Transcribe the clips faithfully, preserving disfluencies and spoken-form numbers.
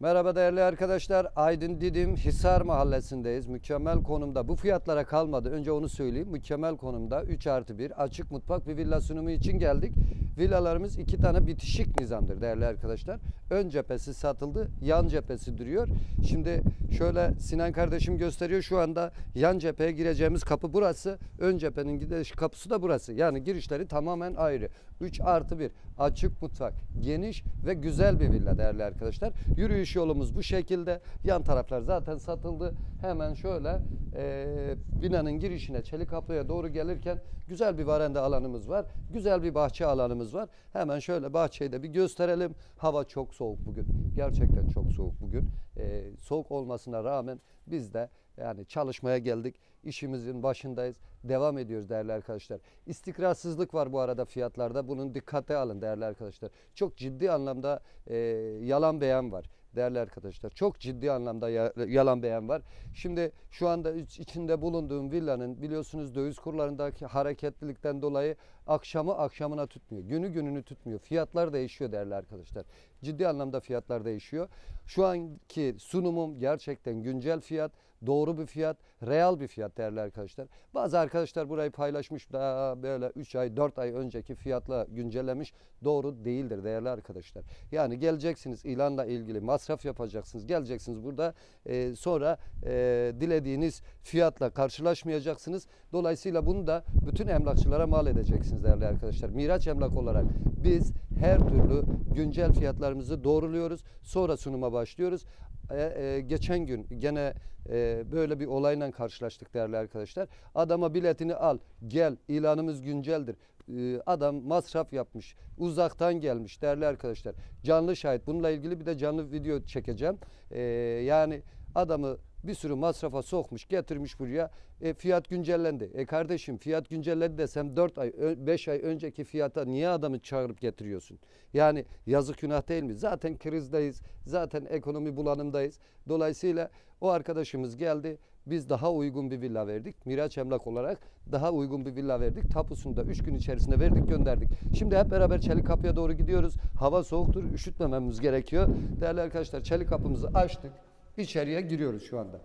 Merhaba değerli arkadaşlar. Aydın Didim Hisar mahallesindeyiz. Mükemmel konumda. Bu fiyatlara kalmadı. Önce onu söyleyeyim. Mükemmel konumda üç artı bir açık mutfak bir villa sunumu için geldik. Villalarımız iki tane bitişik nizamdır değerli arkadaşlar. Ön cephesi satıldı. Yan cephesi duruyor. Şimdi şöyle Sinan kardeşim gösteriyor. Şu anda yan cepheye gireceğimiz kapı burası. Ön cephenin gidiş kapısı da burası. Yani girişleri tamamen ayrı. üç artı bir açık mutfak. Geniş ve güzel bir villa değerli arkadaşlar. Yürüyüş yolumuz bu şekilde. Yan taraflar zaten satıldı. Hemen şöyle e, binanın girişine, çelik kapıya doğru gelirken güzel bir varanda alanımız var. Güzel bir bahçe alanımız var. Hemen şöyle bahçeyi de bir gösterelim. Hava çok soğuk bugün. Gerçekten çok soğuk bugün. E, soğuk olmasına rağmen biz de yani çalışmaya geldik. İşimizin başındayız. Devam ediyoruz değerli arkadaşlar. İstikrarsızlık var bu arada fiyatlarda. Bunun dikkate alın değerli arkadaşlar. Çok ciddi anlamda e, yalan beyan var. Değerli arkadaşlar, çok ciddi anlamda yalan beyan var. Şimdi şu anda içinde bulunduğum villanın biliyorsunuz döviz kurlarındaki hareketlilikten dolayı akşamı akşamına tutmuyor. Günü gününü tutmuyor. Fiyatlar değişiyor değerli arkadaşlar. Ciddi anlamda fiyatlar değişiyor. Şu anki sunumum gerçekten güncel fiyat, doğru bir fiyat, real bir fiyat değerli arkadaşlar. Bazı arkadaşlar burayı paylaşmış daha böyle üç ay dört ay önceki fiyatla güncellemiş. Doğru değildir değerli arkadaşlar. Yani geleceksiniz ilanla ilgili masraf yapacaksınız. Geleceksiniz burada e, sonra e, dilediğiniz fiyatla karşılaşmayacaksınız. Dolayısıyla bunu da bütün emlakçılara mal edeceksiniz değerli arkadaşlar. Miraç Emlak olarak biz her türlü güncel fiyatlarımızı doğruluyoruz. Sonra sunuma başlıyoruz. E, e, geçen gün gene e, böyle bir olayla karşılaştık değerli arkadaşlar. Adama biletini al, gel, ilanımız günceldir. E, adam masraf yapmış, uzaktan gelmiş değerli arkadaşlar. Canlı şahit, bununla ilgili bir de canlı video çekeceğim. E, yani adamı bir sürü masrafa sokmuş, getirmiş buraya. E, fiyat güncellendi. E kardeşim fiyat güncellendi desem dört ay beş ay önceki fiyata niye adamı çağırıp getiriyorsun? Yani yazık günah değil mi? Zaten krizdeyiz. Zaten ekonomi bulanımdayız. Dolayısıyla o arkadaşımız geldi. Biz daha uygun bir villa verdik. Miraç Emlak olarak daha uygun bir villa verdik. Tapusunu da üç gün içerisinde verdik, gönderdik. Şimdi hep beraber Çelik Kapı'ya doğru gidiyoruz. Hava soğuktur. Üşütmememiz gerekiyor. Değerli arkadaşlar, Çelik Kapımızı açtık. İçeriye giriyoruz şu anda.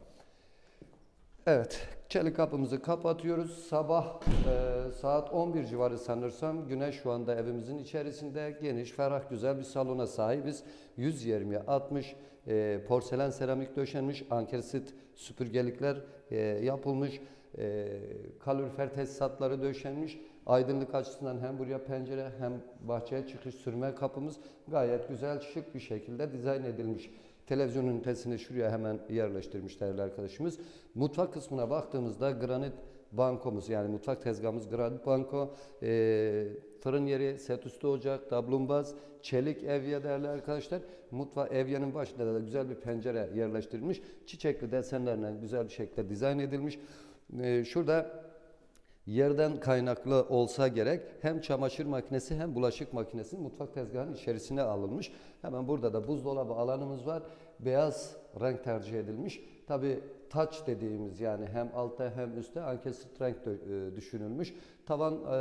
Evet, Çelik Kapımızı kapatıyoruz. Sabah e, saat on bir civarı sanırsam. Güneş şu anda evimizin içerisinde. Geniş, ferah, güzel bir salona sahibiz. yüz yirmiye altmış e, porselen seramik döşenmiş. Ankersit süpürgelikler e, yapılmış. E, kalorifer tesisatları döşenmiş. Aydınlık açısından hem buraya pencere hem bahçeye çıkış sürme kapımız gayet güzel, şık bir şekilde dizayn edilmiş. Televizyon ünitesini şuraya hemen yerleştirmiş değerli arkadaşımız. Mutfak kısmına baktığımızda granit bankomuz, yani mutfak tezgahımız granit banko, e, fırın yeri, set üstü ocak, dablumbaz, çelik evye değerli arkadaşlar. Mutfa evyenin başında da güzel bir pencere yerleştirilmiş. Çiçekli desenlerle güzel bir şekilde dizayn edilmiş. E, şurada yerden kaynaklı olsa gerek hem çamaşır makinesi hem bulaşık makinesi mutfak tezgahının içerisine alınmış. Hemen burada da buzdolabı alanımız var. Beyaz renk tercih edilmiş. Tabi taç dediğimiz, yani hem altta hem üstte ankesit renk düşünülmüş. Tavan e,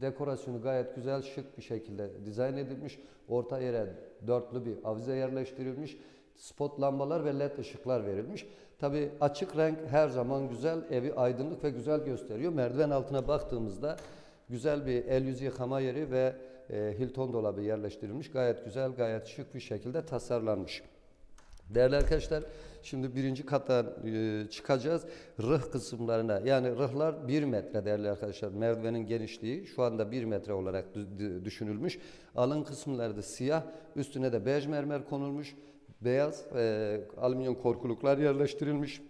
dekorasyonu gayet güzel, şık bir şekilde dizayn edilmiş. Orta yere dörtlü bir avize yerleştirilmiş. Spot lambalar ve led ışıklar verilmiş. Tabii açık renk her zaman güzel, evi aydınlık ve güzel gösteriyor. Merdiven altına baktığımızda güzel bir el yüz yıkama yeri ve e, Hilton dolabı yerleştirilmiş. Gayet güzel, gayet şık bir şekilde tasarlanmış. Değerli arkadaşlar, şimdi birinci kata e, çıkacağız. Rıh kısımlarına, yani rıhlar bir metre değerli arkadaşlar. Merdivenin genişliği şu anda bir metre olarak düşünülmüş. Alın kısımları da siyah, üstüne de bej mermer konulmuş. Beyaz e, alüminyum korkuluklar yerleştirilmiş.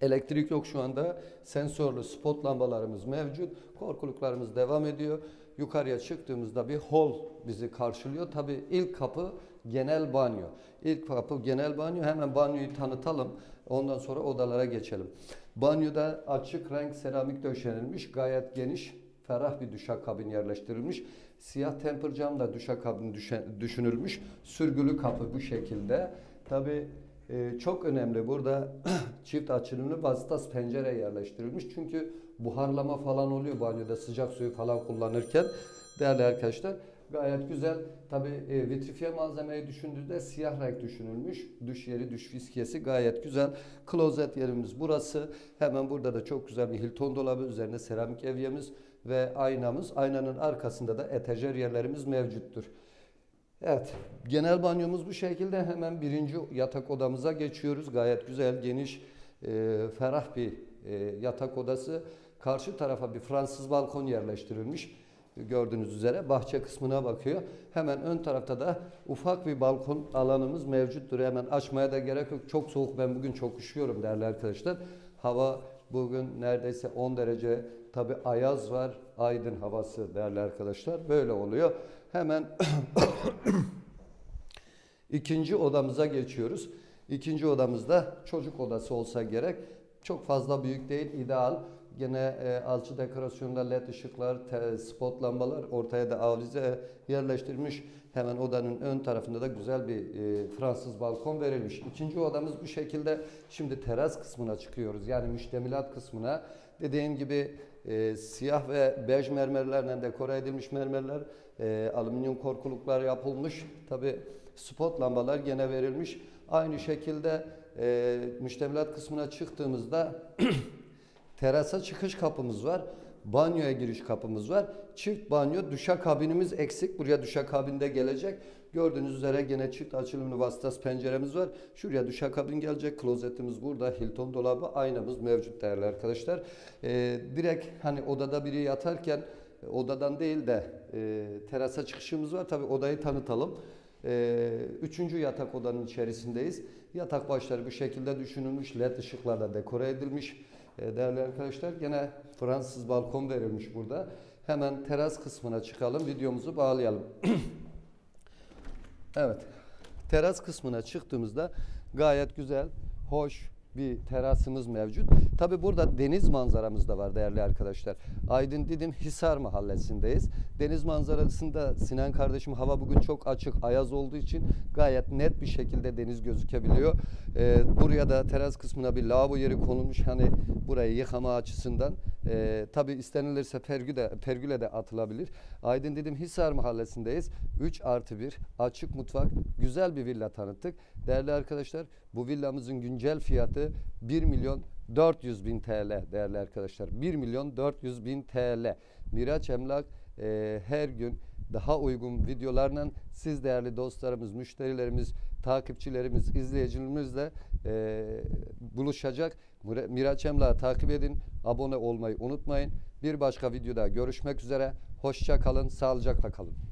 Elektrik yok şu anda. Sensörlü spot lambalarımız mevcut. Korkuluklarımız devam ediyor. Yukarıya çıktığımızda bir hol bizi karşılıyor. Tabii ilk kapı genel banyo. İlk kapı genel banyo. Hemen banyoyu tanıtalım. Ondan sonra odalara geçelim. Banyoda açık renk seramik döşenilmiş. Gayet geniş, ferah bir düşakabin yerleştirilmiş. Siyah temper camla düşakabin düşünülmüş. Sürgülü kapı bu şekilde. Tabii e, çok önemli burada çift açılımlı vasıtası pencere yerleştirilmiş. Çünkü buharlama falan oluyor banyoda sıcak suyu falan kullanırken değerli arkadaşlar. Gayet güzel. Tabi e, vitrifiye malzemeyi düşündüğünde siyah renk düşünülmüş. Düş yeri, düş fiskiyesi gayet güzel. Klozet yerimiz burası. Hemen burada da çok güzel bir Hilton dolabı, üzerine seramik evyemiz ve aynamız. Aynanın arkasında da etajer yerlerimiz mevcuttur. Evet, genel banyomuz bu şekilde. Hemen birinci yatak odamıza geçiyoruz. Gayet güzel, geniş, e, ferah bir e, yatak odası. Karşı tarafa bir Fransız balkon yerleştirilmiş. Gördüğünüz üzere bahçe kısmına bakıyor. Hemen ön tarafta da ufak bir balkon alanımız mevcuttur. Hemen açmaya da gerek yok. Çok soğuk, ben bugün çok üşüyorum değerli arkadaşlar. Hava bugün neredeyse on derece. Tabi ayaz var. Aydın havası değerli arkadaşlar. Böyle oluyor. Hemen ikinci odamıza geçiyoruz. İkinci odamızda çocuk odası olsa gerek. Çok fazla büyük değil, ideal. Yine e, alçı dekorasyonda led ışıklar, te, spot lambalar, ortaya da avize yerleştirilmiş. Hemen odanın ön tarafında da güzel bir e, Fransız balkon verilmiş. İkinci odamız bu şekilde. Şimdi teras kısmına çıkıyoruz. Yani müştemilat kısmına. Dediğim gibi e, siyah ve bej mermerlerle dekore edilmiş mermerler, e, alüminyum korkuluklar yapılmış. Tabi spot lambalar gene verilmiş. Aynı şekilde e, müştemilat kısmına çıktığımızda terasa çıkış kapımız var. Banyoya giriş kapımız var. Çift banyo, duşakabinimiz eksik. Buraya duşakabin de gelecek. Gördüğünüz üzere gene çift açılımlı vasıtası penceremiz var. Şuraya duşakabin gelecek. Klozetimiz burada. Hilton dolabı, aynamız mevcut değerli arkadaşlar. Ee, direkt hani odada biri yatarken odadan değil de e, terasa çıkışımız var. Tabii odayı tanıtalım. Ee, üçüncü yatak odanın içerisindeyiz. Yatak başları bu şekilde düşünülmüş. led ışıklarla dekore edilmiş. Değerli arkadaşlar, yine Fransız balkon verilmiş burada. Hemen teras kısmına çıkalım, videomuzu bağlayalım. Evet, teras kısmına çıktığımızda gayet güzel, hoş bir terasımız mevcut. Tabi burada deniz manzaramız da var değerli arkadaşlar. Aydın Didim Hisar mahallesindeyiz. Deniz manzarasında Sinan kardeşim, hava bugün çok açık, ayaz olduğu için gayet net bir şekilde deniz gözükebiliyor. Ee, buraya da teras kısmına bir lavabo yeri konulmuş, hani burayı yıkama açısından. Ee, tabi istenilirse pergü de, pergüle de atılabilir. Aydın Didim Hisar mahallesindeyiz. üç artı bir açık mutfak, güzel bir villa tanıttık. Değerli arkadaşlar, bu villamızın güncel fiyatı bir milyon dört yüz bin T L değerli arkadaşlar. bir milyon dört yüz bin T L. Miraç Emlak e, her gün daha uygun videolarla siz değerli dostlarımız, müşterilerimiz, takipçilerimiz, izleyicilerimizle e, buluşacak. Miraç Emlak'ı takip edin, abone olmayı unutmayın. Bir başka videoda görüşmek üzere. Hoşça kalın, sağlıcakla kalın.